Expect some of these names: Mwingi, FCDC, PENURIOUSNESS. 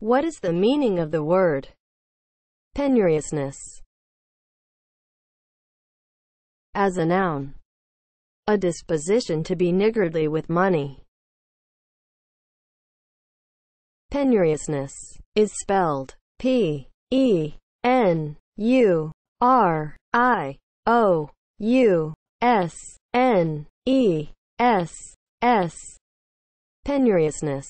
What is the meaning of the word penuriousness? As a noun, a disposition to be niggardly with money. Penuriousness is spelled P-E-N-U-R-I-O-U-S-N-E-S-S. Penuriousness